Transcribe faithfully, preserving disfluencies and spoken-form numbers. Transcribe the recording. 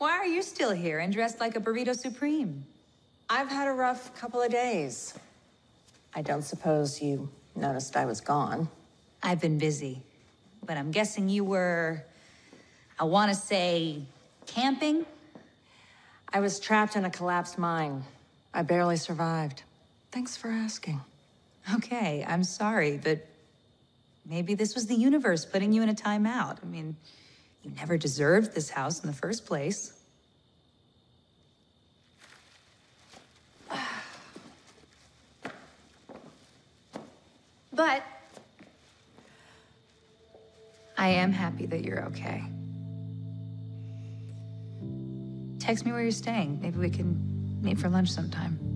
Why are you still here and dressed like a burrito supreme? I've had a rough couple of days. I don't suppose you noticed I was gone. I've been busy, but I'm guessing you were, I want to say, camping? I was trapped in a collapsed mine. I barely survived. Thanks for asking. Okay, I'm sorry, but maybe this was the universe putting you in a timeout. I mean, you never deserved this house in the first place. But I am happy that you're okay. Text me where you're staying. Maybe we can meet for lunch sometime.